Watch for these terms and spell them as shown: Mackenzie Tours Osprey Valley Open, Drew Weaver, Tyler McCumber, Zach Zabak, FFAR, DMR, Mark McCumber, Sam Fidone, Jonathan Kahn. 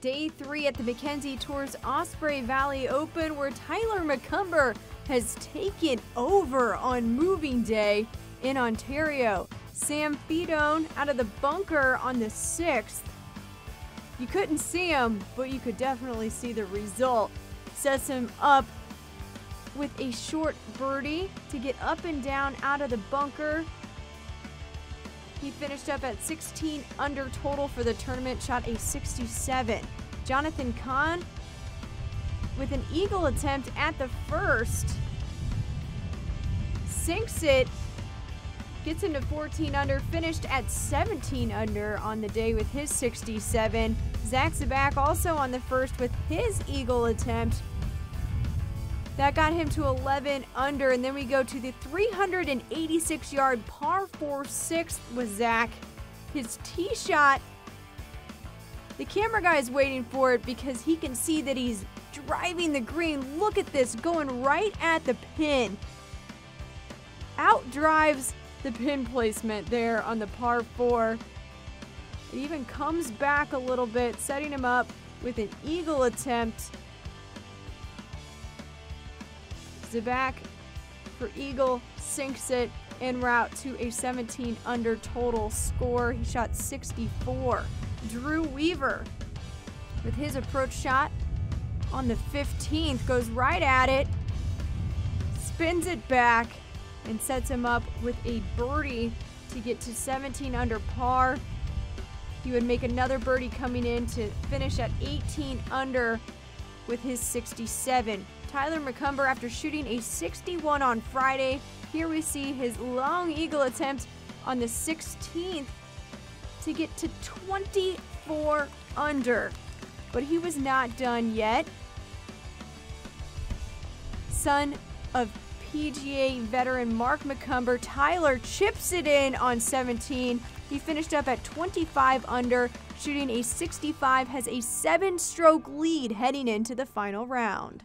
Day 3 at the Mackenzie Tours Osprey Valley Open, where Tyler McCumber has taken over on moving day in Ontario. Sam Fidone out of the bunker on the 6th. You couldn't see him, but you could definitely see the result. Sets him up with a short birdie to get up and down out of the bunker. He finished up at 16 under total for the tournament, shot a 67. Jonathan Kahn with an eagle attempt at the 1st. Sinks it, gets into 14 under, finished at 17 under on the day with his 67. Zach Zabak also on the 1st with his eagle attempt. That got him to 11 under, and then we go to the 386-yard par 4 6th with Zach. His tee shot, the camera guy is waiting for it because he can see that he's driving the green. Look at this, going right at the pin. Outdrives the pin placement there on the par 4. It even comes back a little bit, setting him up with an eagle attempt. Zabak for eagle, sinks it en route to a 17 under total score. He shot 64. Drew Weaver with his approach shot on the 15th, goes right at it, spins it back, and sets him up with a birdie to get to 17 under par. He would make another birdie coming in to finish at 18 under with his 67. Tyler McCumber, after shooting a 61 on Friday, here we see his long eagle attempt on the 16th to get to 24 under, but he was not done yet. Son of PGA veteran Mark McCumber, Tyler chips it in on 17. He finished up at 25 under, shooting a 65, has a 7-stroke lead heading into the final round.